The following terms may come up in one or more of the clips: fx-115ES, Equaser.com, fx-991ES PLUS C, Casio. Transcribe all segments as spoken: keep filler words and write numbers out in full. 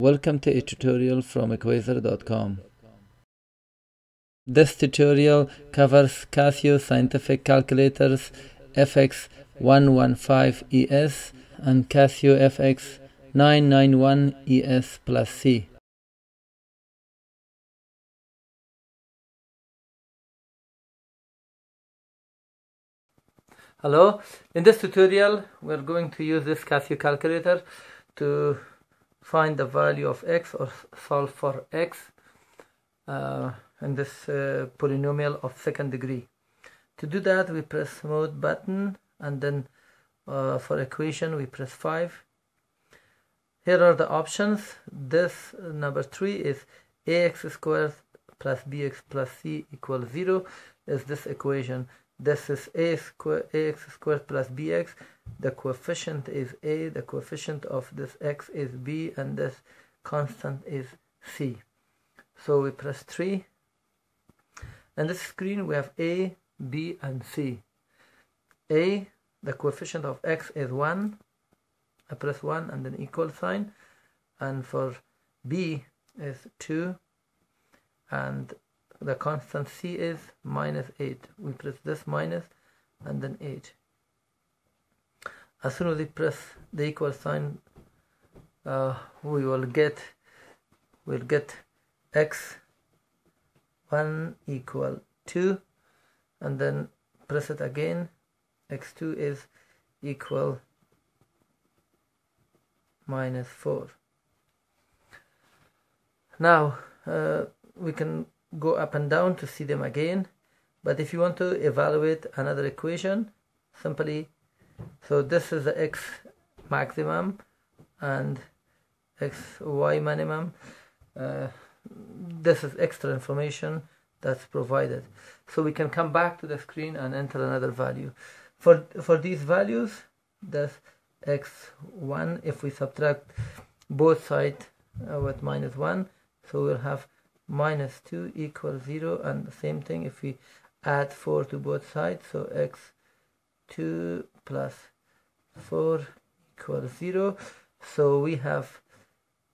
Welcome to a tutorial from Equaser dot com. This tutorial covers Casio scientific calculators f x one one five es and Casio f x nine nine one es plus c. Hello, in this tutorial we're going to use this Casio calculator to find the value of x or solve for x uh, in this uh, polynomial of second degree. To do that we press mode button, and then uh, for equation we press five. Here are the options. This uh, number three is ax squared plus bx plus c equals zero is this equation. This is a square, ax squared plus bx. The coefficient is a, the coefficient of this x is b, and this constant is c. So we press three. On this screen we have a, b and c. A, the coefficient of x is one. I press one and then equal sign. And for b is two. And the constant c is minus eight. We press this minus and then eight. As soon as we press the equal sign, uh, we will get we'll get x one equal two, and then press it again. X two is equal minus four. Now uh, we can go up and down to see them again, but if you want to evaluate another equation, simply, so this is the x maximum and xy minimum. Uh, this is extra information that's provided, so we can come back to the screen and enter another value. For for these values, that's x one, if we subtract both sides uh, with minus one, so we'll have minus two equals zero, and the same thing if we add four to both sides, so x two plus four equals zero. So we have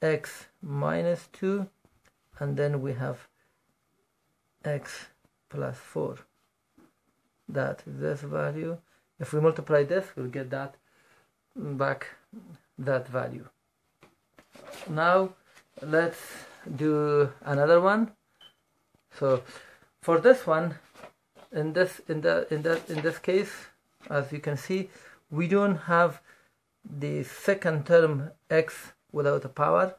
x minus two, and then we have x plus four. That is this value. If we multiply this, we'll get that back, that value. Now let's do another one. So for this one, in this in the in that in this case, as you can see, we don't have the second term x without a power,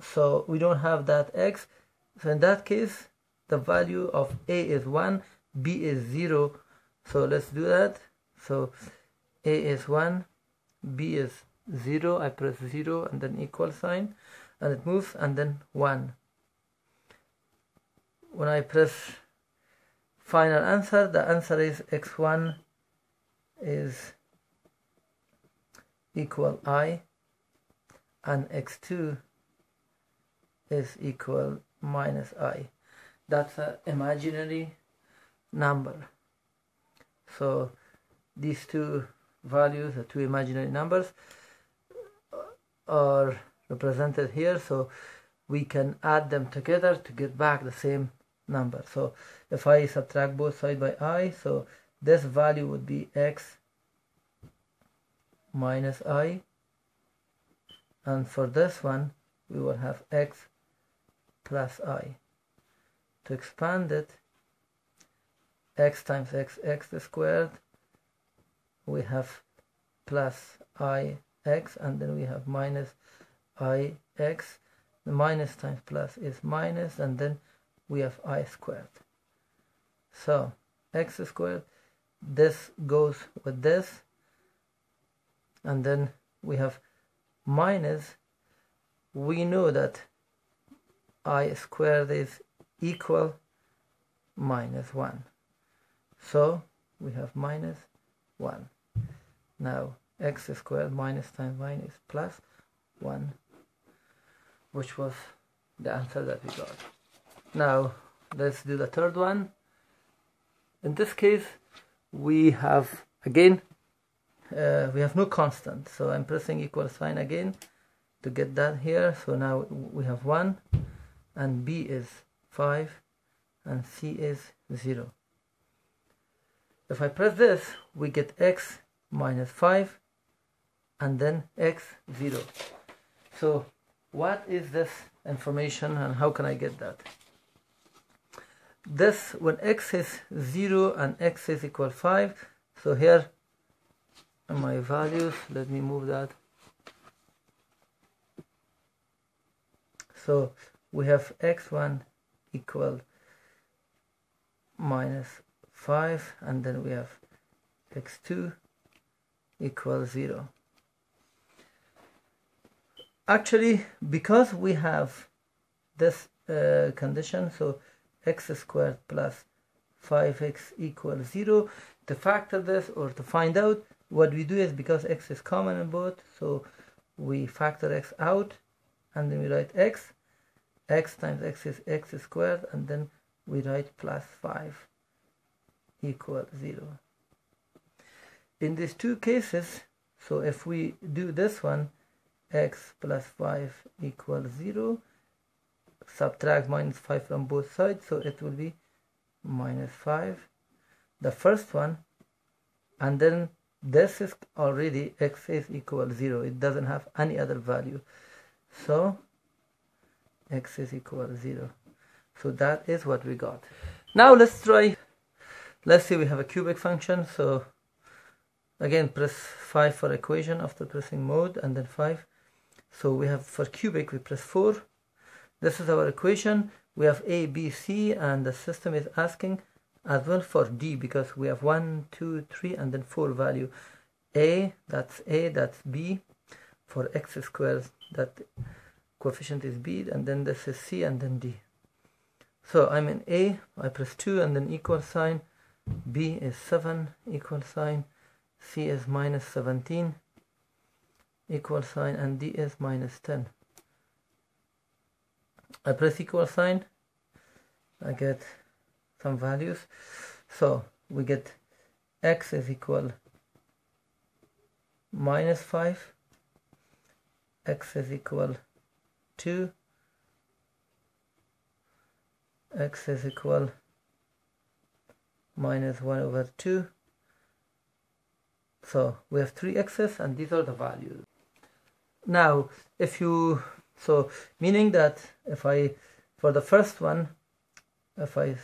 so we don't have that x. So in that case, the value of a is one, b is zero. So let's do that. So a is one, b is zero. I press zero and then equal sign, and it moves, and then one. When I press final answer, the answer is x one is equal I, and x two is equal minus I. That's an imaginary number. So these two values, the two imaginary numbers, are represented here, so we can add them together to get back the same number. So if I subtract both sides by I, so this value would be x minus I, and for this one we will have x plus I. To expand it, x times x, x squared, we have plus I x, and then we have minus I x. The minus times plus is minus, and then we have I squared. So x squared, this goes with this, and then we have minus. We know that I squared is equal minus one, so we have minus one. Now x squared minus times minus plus one, which was the answer that we got. Now let's do the third one. In this case, we have again uh, we have no constant, so I'm pressing equal sign again, to get that here. So now we have one, and B is five, and C is zero. If I press this, we get x minus five, and then x zero. So what is this information, and how can I get that? This, when x is zero and x is equal five, so here are my values. Let me move that. So we have x one equal minus five, and then we have x two equals zero. Actually, because we have this uh, condition, so x squared plus five x equals zero, to factor this or to find out, what we do is, because x is common in both, so we factor x out, and then we write x, x times x is x squared, and then we write plus five equals zero. In these two cases, so if we do this one, x plus five equals zero, subtract minus five from both sides, so it will be minus five, the first one, and then this is already x is equal zero, it doesn't have any other value, so x is equal zero. So that is what we got. Now let's try, let's say we have a cubic function, so again press five for equation after pressing mode, and then five. So we have, for cubic we press four. This is our equation. We have A, B, C, and the system is asking as well for D, because we have one, two, three, and then four value. A, that's A, that's B, for x squared, that coefficient is B, and then this is C, and then D. So I'm in A, I press two, and then equal sign, B is seven, equal sign, C is minus seventeen, equal sign, and D is minus ten. I press equal sign, I get some values, so we get x is equal minus five, x is equal two, x is equal minus one over two. So we have three x's, and these are the values. Now if you, so meaning that if I, for the first one, if I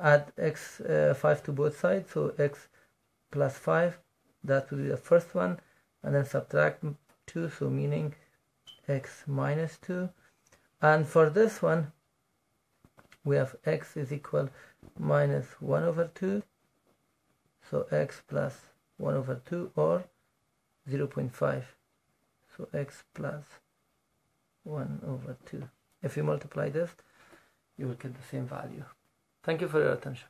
add x uh, five to both sides, so x plus five, that will be the first one, and then subtract two, so meaning x minus two. And for this one we have x is equal minus one over two, so x plus one over two, or zero point five, so x plus one over two. If you multiply this, you will get the same value. Thank you for your attention.